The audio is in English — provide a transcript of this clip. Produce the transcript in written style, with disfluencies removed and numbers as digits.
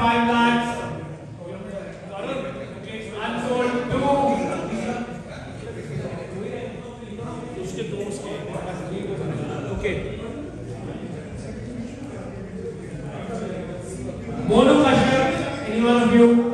5 lakhs. Unsold 2. Okay. Mono Kashyap, any one of you?